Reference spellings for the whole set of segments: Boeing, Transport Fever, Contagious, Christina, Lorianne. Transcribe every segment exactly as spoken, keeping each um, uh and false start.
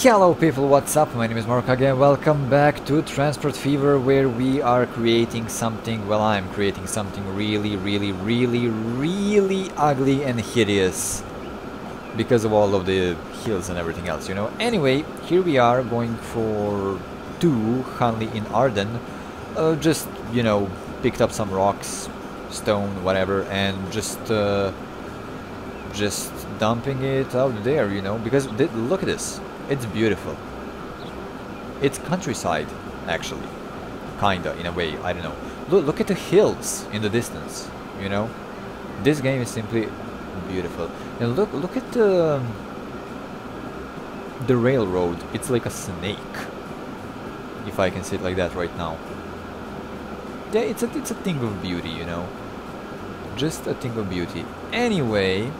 Hello people, what's up? My name is Mark again. Welcome back to Transport Fever, where we are creating something, well, I'm creating something really, really, really, really ugly and hideous because of all of the hills and everything else, you know. Anyway, here we are going for two Hunley in Arden. Uh, just, you know, picked up some rocks, stone, whatever, and just uh, just dumping it out there, you know, because th- look at this. It's beautiful. It's countryside, actually, kinda, in a way, I don't know. Look, look at the hills in the distance, you know? This game is simply beautiful. And look look at the, the railroad. It's like a snake, if I can say it like that right now. Yeah, it's a, it's a thing of beauty, you know? Just a thing of beauty. Anyway,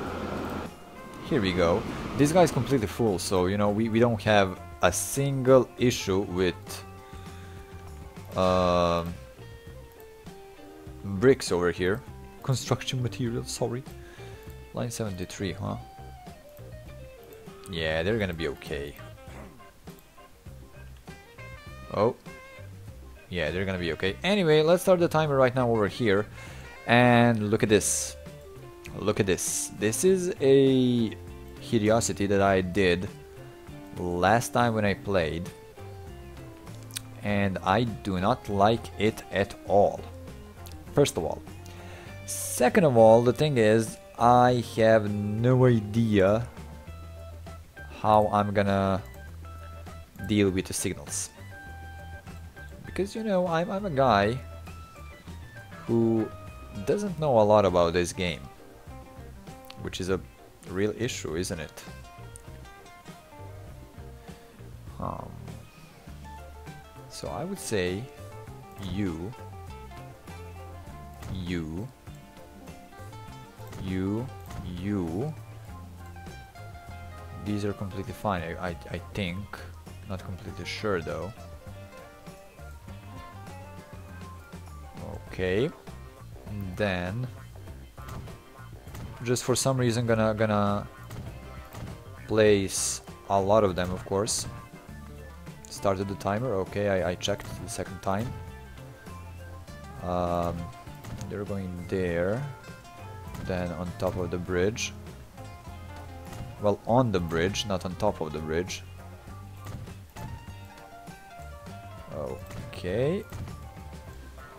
here we go. This guy is completely full, so, you know, we, we don't have a single issue with uh, bricks over here. Construction material, sorry. Line seventy-three, huh? Yeah, they're gonna be okay. Oh. Yeah, they're gonna be okay. Anyway, let's start the timer right now over here. And look at this. Look at this. This is a curiosity that I did last time when I played, and I do not like it at all. First of all. Second of all, the thing is, I have no idea how I'm gonna deal with the signals, because, you know, I'm, I'm a guy who doesn't know a lot about this game, which is a real issue, isn't it? Um, so I would say you, you, you, you. These are completely fine, I, I, I think. Not completely sure though. Okay, and then just for some reason gonna gonna place a lot of them, of course. Started the timer, okay, I, I checked the second time. Um, they're going there, then on top of the bridge. Well, on the bridge, not on top of the bridge. Okay.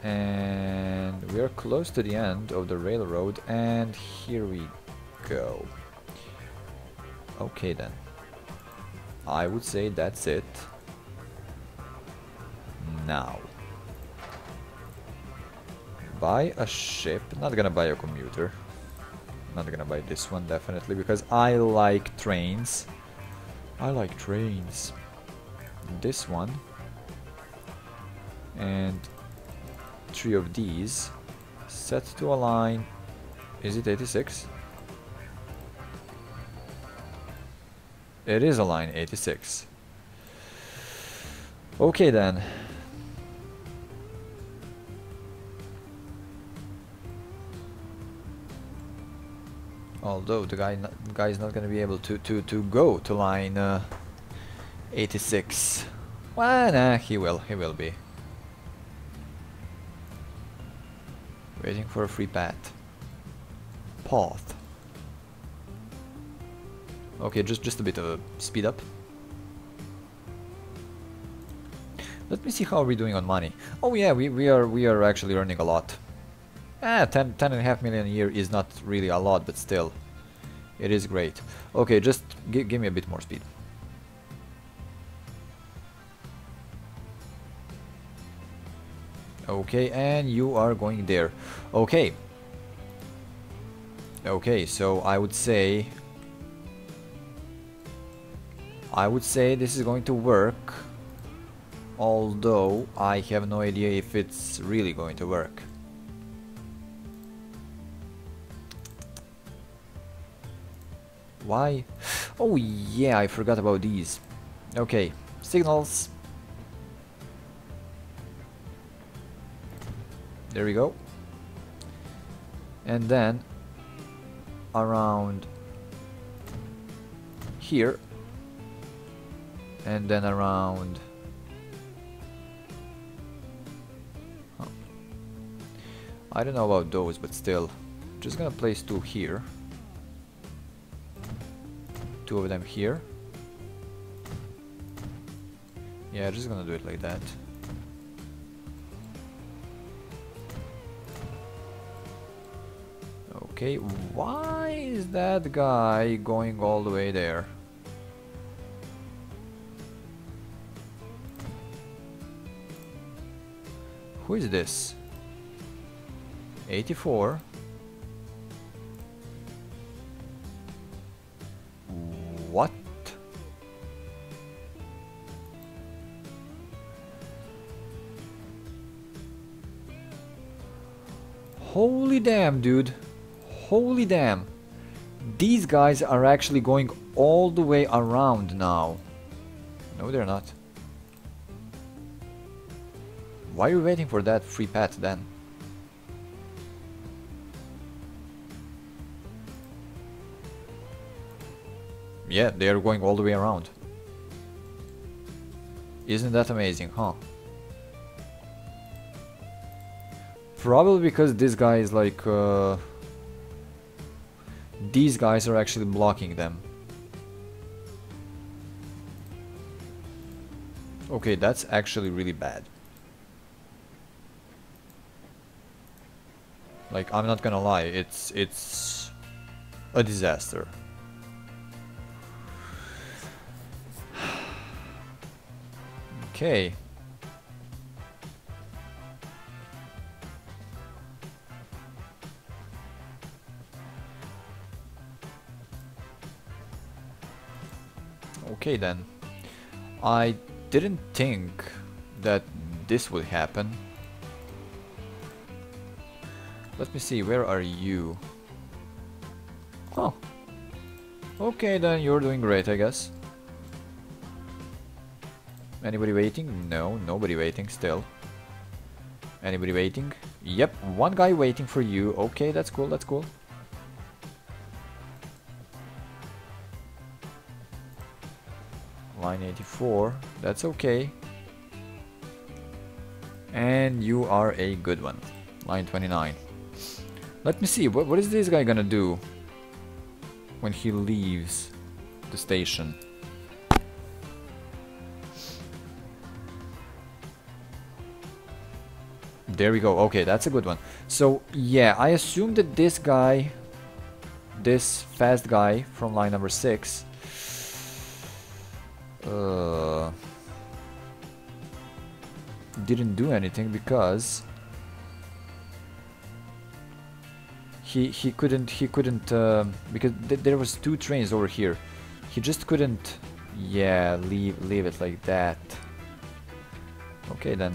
And we are close to the end of the railroad, and here we go. Okay then. I would say that's it. Now. Buy a ship. Not gonna buy a commuter. Not gonna buy this one, definitely, because I like trains. I like trains. This one. And three of these set to align. Is it eighty-six? It is align eighty-six. Okay then. Although the guy the guy is not going to be able to to to go to line uh, eighty-six. Well, nah, he will. He will be. Waiting for a free path. Path. Okay, just just a bit of a speed up. Let me see how we're doing on money. Oh yeah, we we are we are actually earning a lot. Ah, ten ten and a half million a year is not really a lot, but still, it is great. Okay, just gi give me a bit more speed. Okay, and you are going there. Okay. Okay, so I would say... I would say this is going to work. Although, I have no idea if it's really going to work. Why? Oh yeah, I forgot about these. Okay, signals. There we go. And then around here and then around. Huh. I don't know about those, but still, just gonna place two here, two of them here. Yeah, just gonna do it like that. Okay, why is that guy going all the way there? Who is this? eighty-four. What? Holy damn, dude. Holy damn. These guys are actually going all the way around now. No, they're not. Why are we waiting for that free pat then? Yeah, they are going all the way around. Isn't that amazing, huh? Probably because this guy is like... Uh, these guys are actually blocking them. Okay, that's actually really bad. Like, I'm not gonna lie, it's it's a disaster. Okay. Okay then, I didn't think that this would happen. Let me see, where are you? Oh, okay then, you're doing great, I guess. Anybody waiting? No, nobody waiting still. Anybody waiting? Yep, one guy waiting for you. Okay, that's cool, that's cool. Line eighty-four, that's okay. And you are a good one. Line twenty-nine. Let me see, what, what is this guy gonna do when he leaves the station? There we go, okay, that's a good one. So, yeah, I assume that this guy, this fast guy from line number six, Uh, didn't do anything because he he couldn't he couldn't uh, because th there was two trains over here. He just couldn't. Yeah, leave leave it like that. Okay then.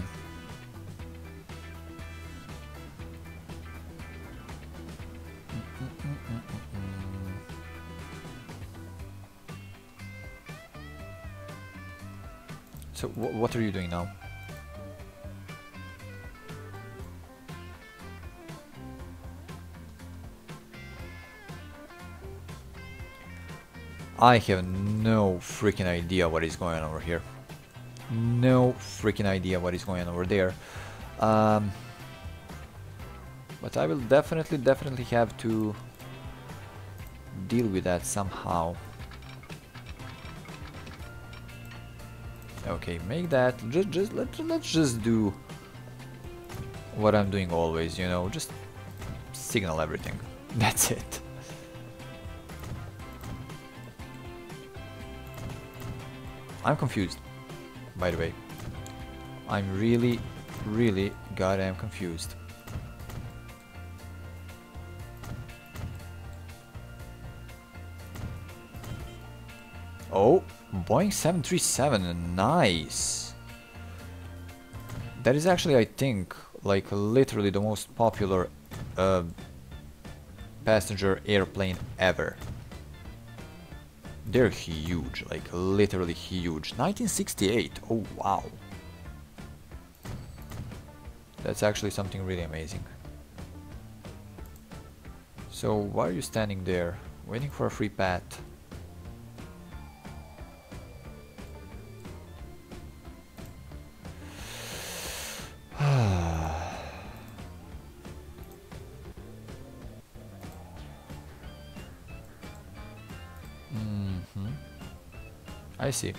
So wh what are you doing now? I have no freaking idea what is going on over here. No freaking idea what is going on over there. Um, but I will definitely, definitely have to deal with that somehow. Okay, make that, just, just let, let's just do what I'm doing always, you know, just signal everything. That's it. I'm confused, by the way. I'm really, really goddamn confused. Oh, Boeing seven thirty-seven, nice. That is actually, I think, like literally the most popular uh, passenger airplane ever. They're huge, like literally huge. nineteen sixty-eight, oh wow. That's actually something really amazing. So why are you standing there, waiting for a free pat? I see.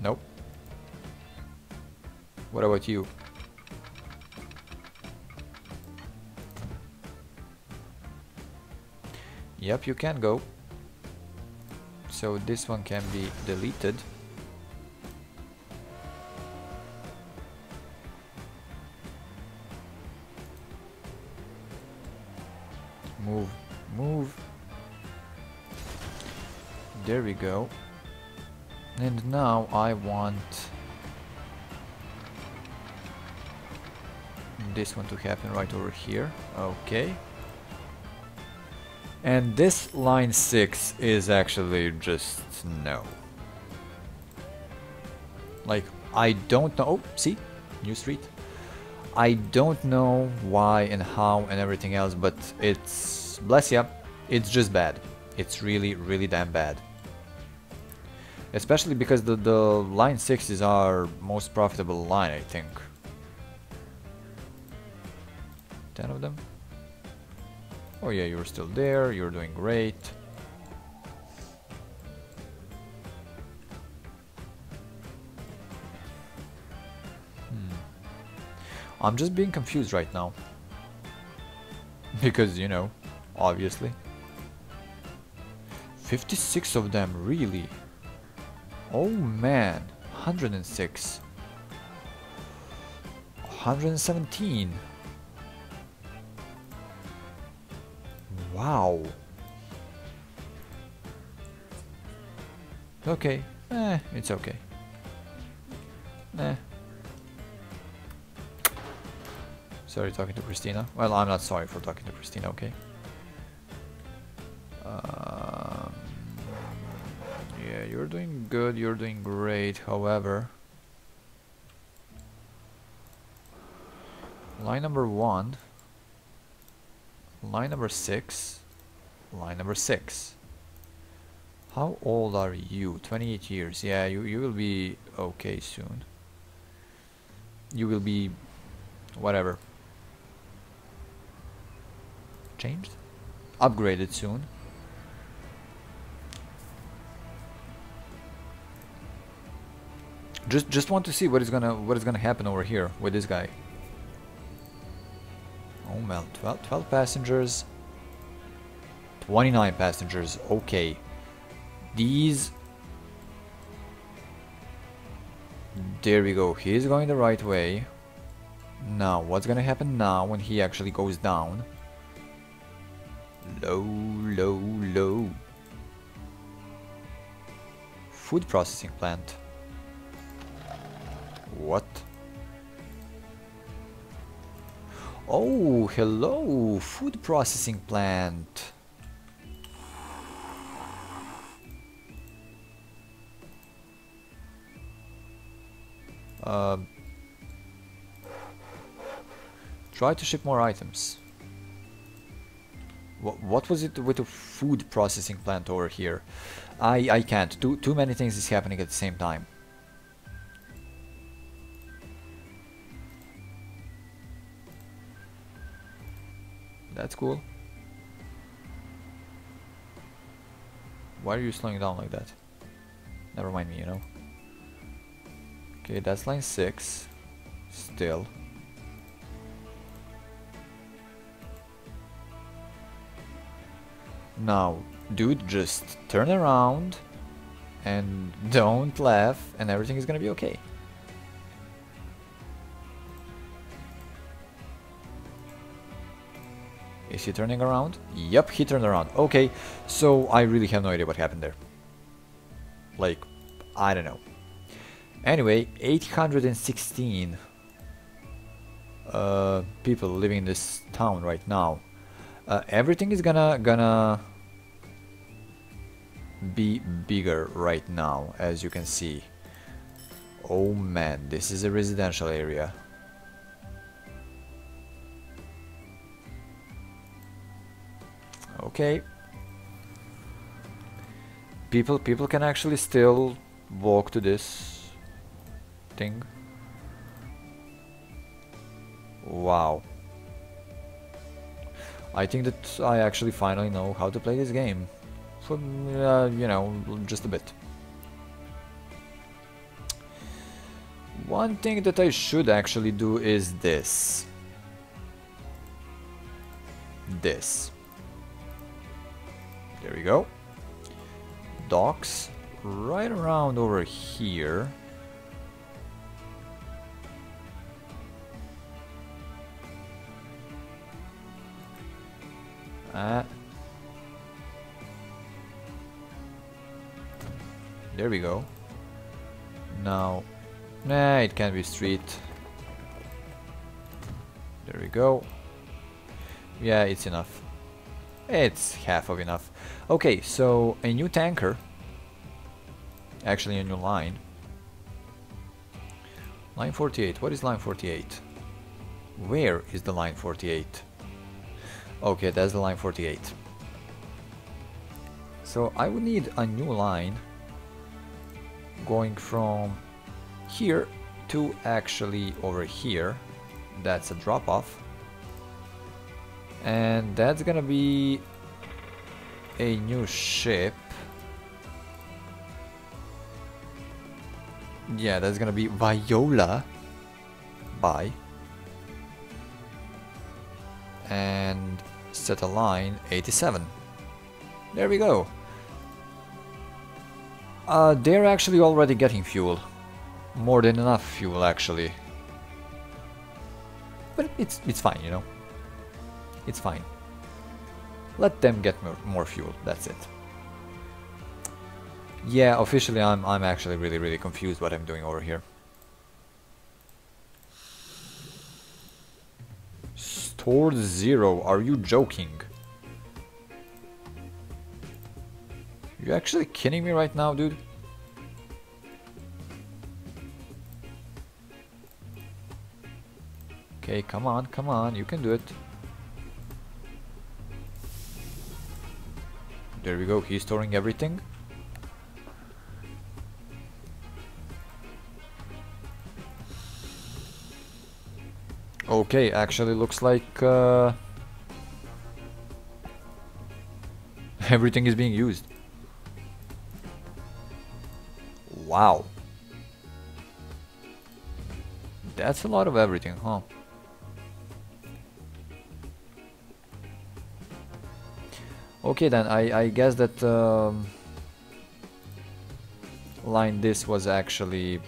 Nope. What about you? Yep, you can go. So this one can be deleted. Move, move. There we go. And now I want this one to happen right over here. Okay. And this line six is actually just no. Like, I don't know. Oh, see? New street. I don't know why and how and everything else, but it's... bless ya. It's just bad. It's really, really damn bad. Especially because the, the line six is our most profitable line, I think. ten of them. Oh yeah, you're still there, you're doing great. Hmm. I'm just being confused right now. Because, you know, obviously. fifty-six of them, really? Oh man, one hundred six. one hundred seventeen. Wow. Okay. Eh, it's okay. Eh. Sorry talking to Christina. Well, I'm not sorry for talking to Christina, okay? Um, yeah, you're doing good. You're doing great. However, line number one. Line number six, line number six. How old are you? twenty-eight years. Yeah, you, you will be okay soon. You will be whatever. Changed? Upgraded soon. Just just want to see what is gonna what is gonna happen over here with this guy. Oh man, twelve, twelve passengers, twenty-nine passengers, okay. These... There we go, he's going the right way. Now, what's gonna happen now when he actually goes down? Low, low, low. Food processing plant. What? Oh, hello, food processing plant. Uh, try to ship more items. What, what was it with the food processing plant over here? I, I can't. Too, too many things is happening at the same time. That's cool. Why are you slowing down like that? Never mind me, you know. Okay, that's line six. Still. Now, dude, just turn around and don't laugh and everything is gonna be okay. Is he turning around? Yep, he turned around. Okay, so I really have no idea what happened there. Like, I don't know. Anyway, eight hundred sixteen uh, people living in this town right now. Uh, everything is gonna gonna be bigger right now, as you can see. Oh man, this is a residential area. Okay. People, people can actually still walk to this thing. Wow. I think that I actually finally know how to play this game. For, uh, you know, just a bit. One thing that I should actually do is this. This. There we go. Docks right around over here. Uh, there we go. Now, nah, it can't be street. There we go. Yeah, it's enough. It's half of enough. Okay, so a new tanker. Actually, a new line. Line forty-eight. What is line forty-eight? Where is the line forty-eight? Okay, that's the line forty-eight. So I would need a new line going from here to actually over here. That's a drop off. And that's gonna be a new ship. Yeah, that's gonna be Viola. Bye. And set a line eighty-seven. There we go. Uh, they're actually already getting fuel. More than enough fuel, actually. But it's it's fine, you know. It's fine. Let them get more, more fuel. That's it. Yeah, officially, I'm I'm actually really really confused what I'm doing over here. Towards zero, are you joking? You actually kidding me right now, dude? Okay, come on, come on, you can do it. There we go, he's storing everything. Okay, actually looks like uh, everything is being used. Wow. That's a lot of everything, huh? Okay then, I, I guess that um, line this was actually...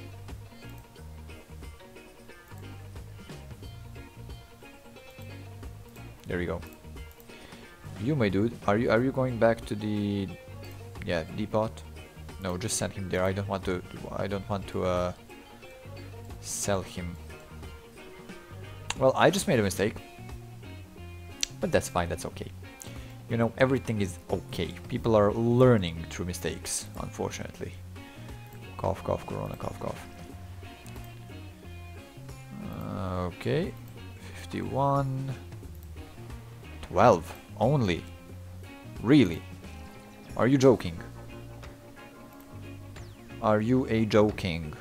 There we go. You, my dude, are you are you going back to the, yeah, depot? No, just send him there. I don't want to. I don't want to uh, sell him. Well, I just made a mistake, but that's fine. That's okay. You know, everything is okay. People are learning through mistakes, unfortunately. Cough, cough, Corona, cough, cough. Uh, okay, fifty-one. twelve only? Really? Are you joking? Are you a joking?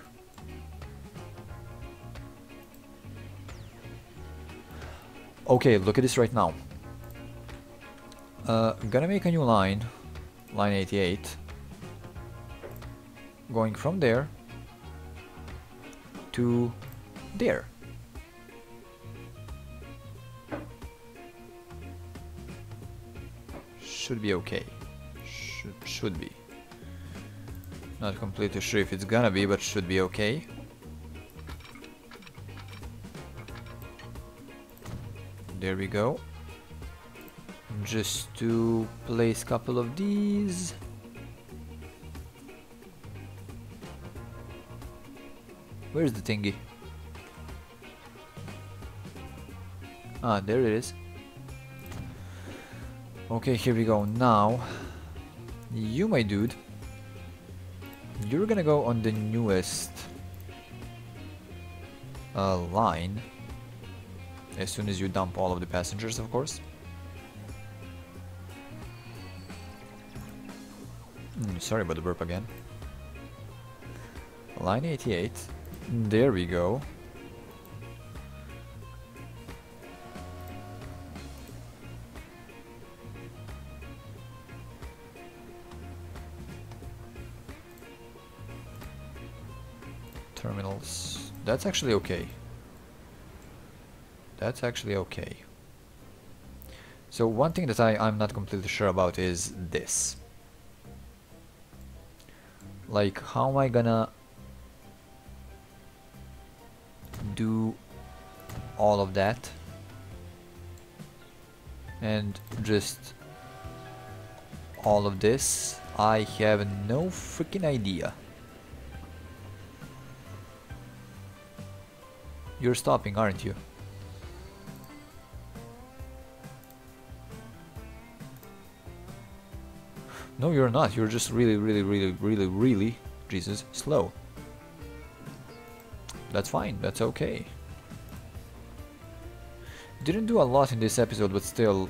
Okay, look at this right now. Uh, I'm gonna make a new line, line eighty-eight, going from there to there. Should be okay. Should, should be. Not completely sure if it's gonna be, but should be okay. There we go. Just to place a couple of these. Where's the thingy? Ah, there it is. Okay, here we go. Now, you, my dude, you're gonna go on the newest uh, line as soon as you dump all of the passengers, of course. Mm, sorry about the burp again. Line eighty-eight. There we go. terminals. That's actually okay. That's actually okay. So one thing that I, I'm not completely sure about is this. Like, how am I gonna do all of that and just all of this? I have no freaking idea. You're stopping, aren't you? No, you're not. You're just really, really, really, really, really, Jesus, slow. That's fine. That's okay. Didn't do a lot in this episode, but still,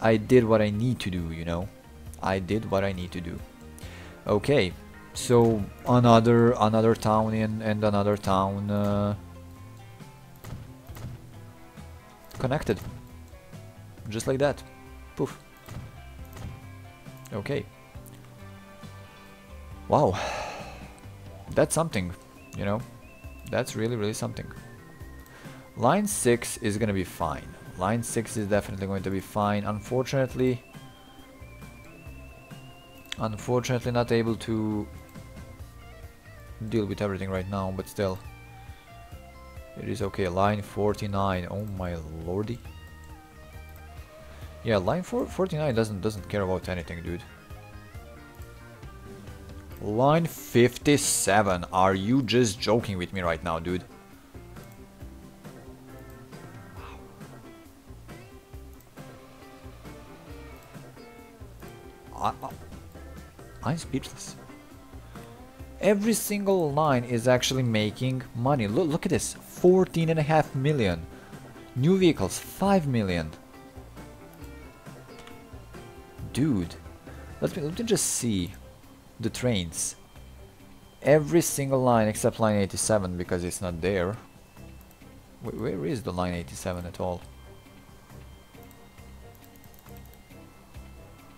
I did what I need to do, you know? I did what I need to do. Okay, so another another town in and another town uh, connected. Just like that. Poof. Okay. Wow. That's something, you know? That's really, really something. Line six is gonna be fine. Line six is definitely going to be fine. Unfortunately, unfortunately not able to deal with everything right now, but still, it is okay. Line forty-nine. Oh my lordy. Yeah, line forty-nine doesn't doesn't care about anything, dude. Line fifty-seven. Are you just joking with me right now, dude? Wow. I, I, I'm speechless. Every single line is actually making money. Look, look at this: fourteen and a half million. New vehicles, five million. Dude, let me, let me just see the trains. Every single line except line eighty-seven, because it's not there. Wait, where is the line eighty-seven at all?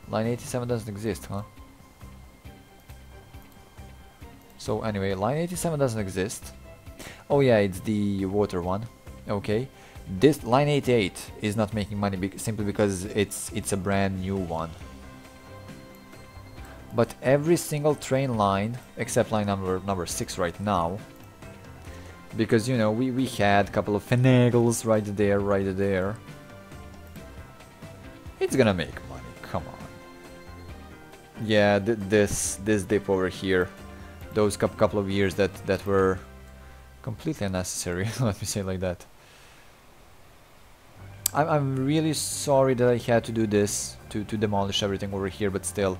Line eighty-seven doesn't exist, huh? So anyway, line eighty-seven doesn't exist. Oh yeah, it's the water one. Okay. This line eighty-eight is not making money be simply because it's it's a brand new one. But every single train line except line number number six right now, because you know we we had a couple of finagles right there, right there. It's gonna make money. Come on. Yeah, th this this dip over here, those couple of years that that were completely unnecessary. Let me say it like that. I'm really sorry that I had to do this to, to demolish everything over here, but still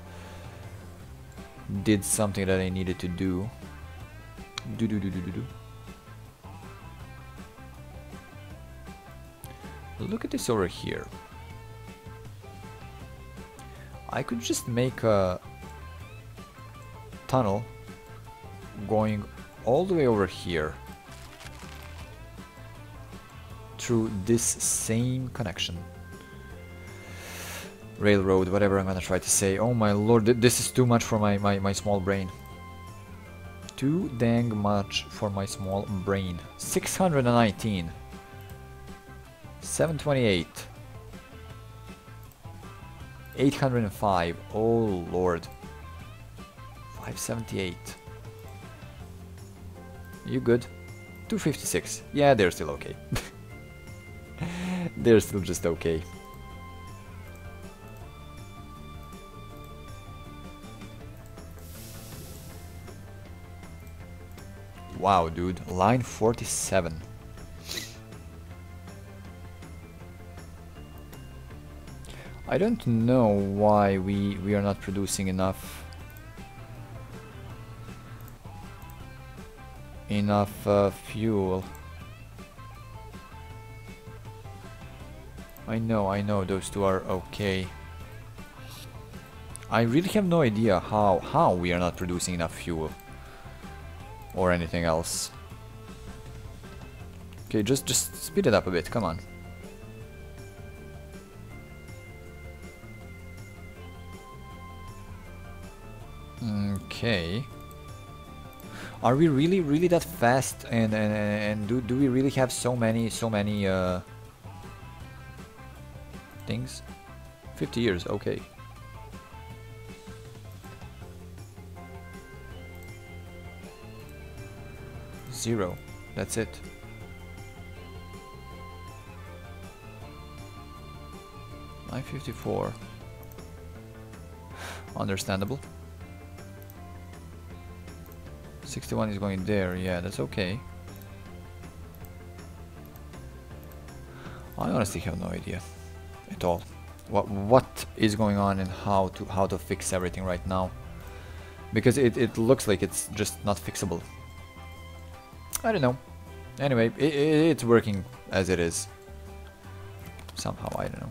did something that I needed to do. Do do do do do do. Look at this over here. I could just make a tunnel going all the way over here, through this same connection. Railroad, whatever I'm gonna try to say. Oh my lord, th this is too much for my, my, my small brain. Too dang much for my small brain. six hundred nineteen. seven twenty-eight. eight hundred five. Oh lord. five seventy-eight. You good? two fifty-six. Yeah, they're still okay. They're still just okay. Wow, dude. Line forty-seven. I don't know why we, we are not producing enough... enough uh, fuel. I know, I know, those two are okay. I really have no idea how, how we are not producing enough fuel. Or anything else. Okay, just, just speed it up a bit, come on. Okay. Are we really, really that fast? And and, and do do we really have so many, so many uh, things? Fifty years, okay. Zero. That's it. nine fifty-four. Understandable. sixty-one is going there, yeah, that's okay. I honestly have no idea at all what what is going on and how to how to fix everything right now, because it, it looks like it's just not fixable. I don't know. Anyway, it, it, it's working as it is somehow, I don't know.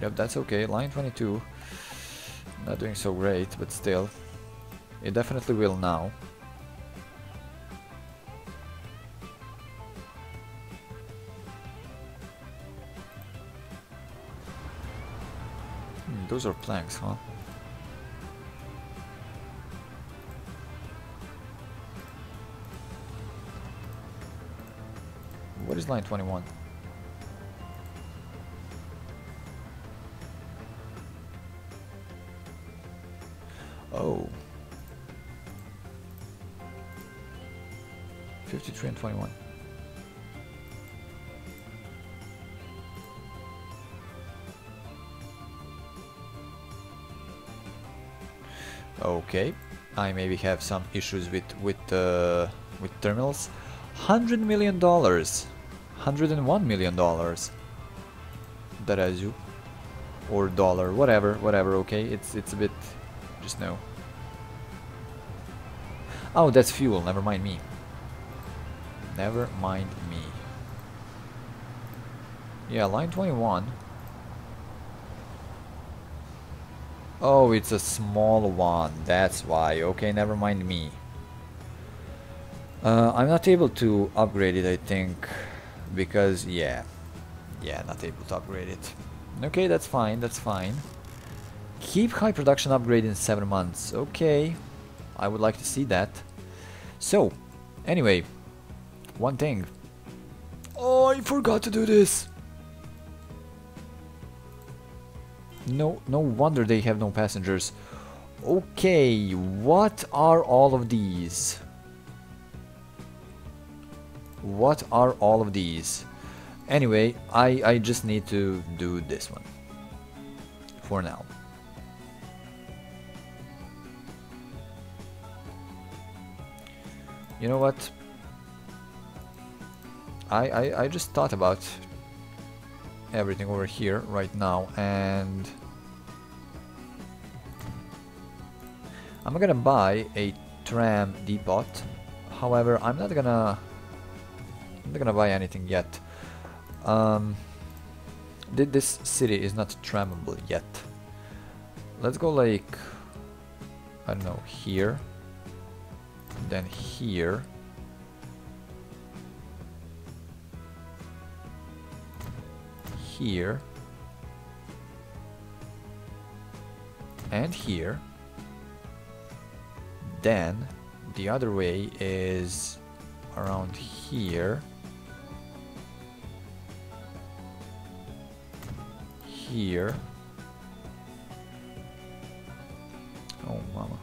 Yep, that's okay. Line twenty-two, not doing so great, but still, it definitely will now. Hmm, those are planks, huh? What is line twenty-one? Oh, fifty-three and twenty-one. Okay, I maybe have some issues with with uh, with terminals. Hundred million dollars, hundred and one million dollars. Darazu, or dollar, whatever, whatever. Okay, it's it's a bit, just no. Oh, that's fuel. Never mind me. Never mind me. Yeah, line twenty-one. Oh, it's a small one. That's why. Okay, never mind me. Uh, I'm not able to upgrade it, I think. Because, yeah. Yeah, not able to upgrade it. Okay, that's fine. That's fine. Keep high production upgrade in seven months. Okay. I would like to see that. So, anyway, one thing. Oh, I forgot to do this. No, no wonder they have no passengers. Okay, what are all of these? What are all of these? Anyway, I, I just need to do this one. For now. You know what? I, I I just thought about everything over here right now, and I'm gonna buy a tram depot. However, I'm not gonna I'm not gonna buy anything yet. Um, this city is not trammable yet. Let's go like, I don't know, here. Then here, here, and here. Then the other way is around here, here. Oh, mama.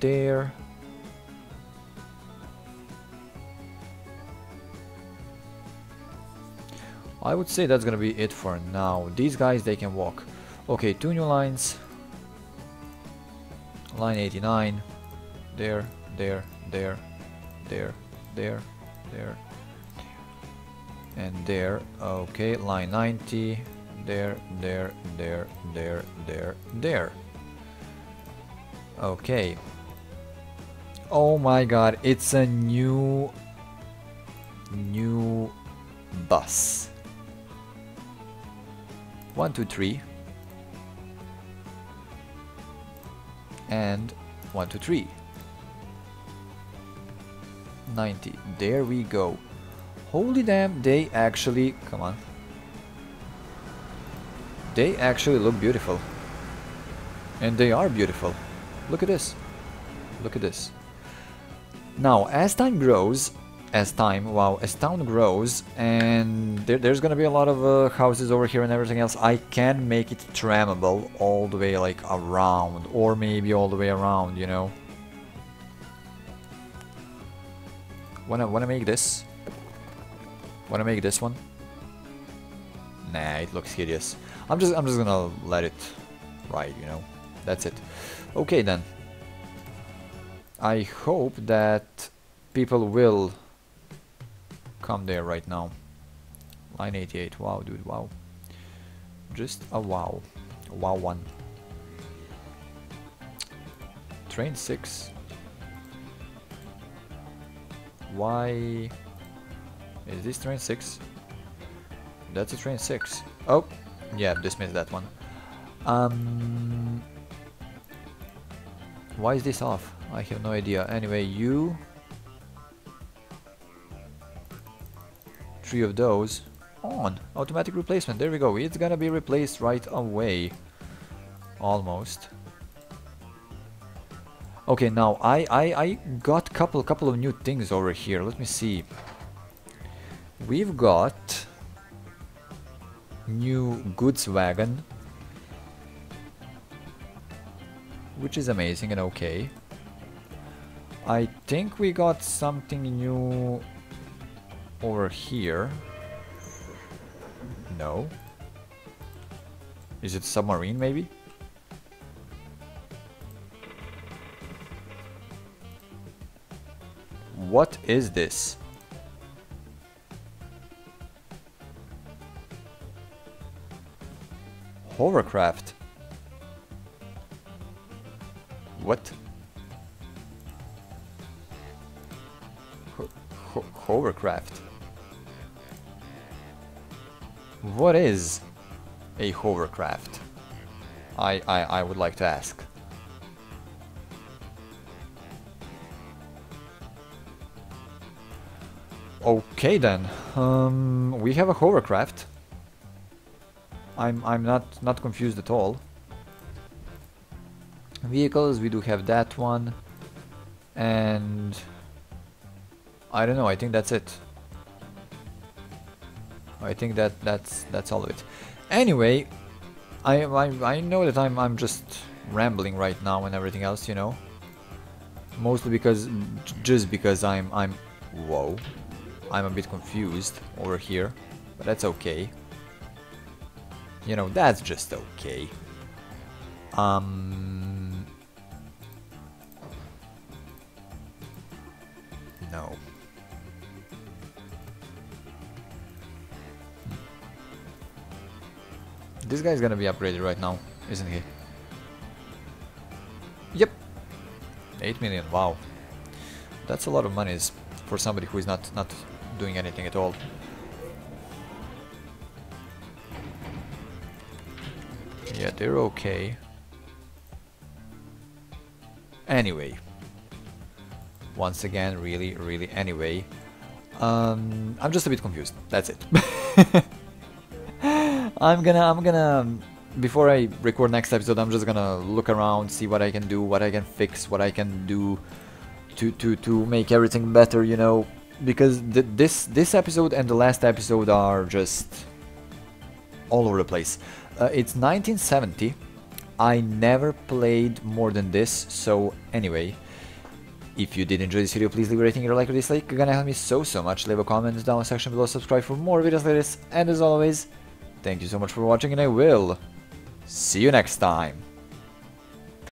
There, I would say that's gonna be it for now. These guys, they can walk. Okay, two new lines. Line eighty-nine. There, there, there, there, there, there, and there. Okay, line ninety. There, there, there, there, there, there. Okay. Oh my god, it's a new new bus. One two three and one two three. Ninety, there we go. Holy damn, they actually, come on, They actually look beautiful. And they are beautiful. Look at this. Look at this. Now, as time grows, as time, wow, as town grows, and there, there's gonna be a lot of uh, houses over here and everything else, I can make it trammable all the way, like, around, or maybe all the way around, you know? Wanna, wanna make this? Wanna make this one? Nah, it looks hideous. I'm just, I'm just gonna let it ride, you know? That's it. Okay, then. I hope that people will come there right now. Line eighty-eight. Wow, dude. Wow. Just a wow. A wow one. Train six. Why is this train six? That's a train six. Oh, yeah. Dismiss that one. Um. Why is this off? I have no idea. Anyway, you... Three of those. On. Automatic replacement. There we go. It's gonna be replaced right away. Almost. Okay, now I, I, I got couple couple of new things over here. Let me see. We've got... new goods wagon. Which is amazing and okay. I think we got something new over here. No. Is it submarine maybe? What is this? Hovercraft. What? Hovercraft. What is a hovercraft? I, I I would like to ask. Okay then. Um, we have a hovercraft. I'm I'm not not confused at all. Vehicles, we do have that one, and. I don't know, I think that's it. I think that that's that's all of it. Anyway, I I, I know that I'm I'm just rambling right now and everything else, you know. Mostly because just because I'm I'm whoa. I'm a bit confused over here, but that's okay. You know, that's just okay. Um No. This guy's gonna be upgraded right now, isn't he? Yep. eight million, wow. That's a lot of monies for somebody who is not, not doing anything at all. Yeah, they're okay. Anyway. Once again, really, really, anyway. Um, I'm just a bit confused. That's it. I'm gonna, I'm gonna, before I record next episode, I'm just gonna look around, see what I can do, what I can fix, what I can do to to, to make everything better, you know, because th this, this episode and the last episode are just all over the place. Uh, it's nineteen seventy, I never played more than this, so anyway, if you did enjoy this video, please leave a rating, a like or dislike, you're gonna help me so, so much, leave a comment down in the section below, subscribe for more videos like this, and as always, thank you so much for watching, and I will see you next time.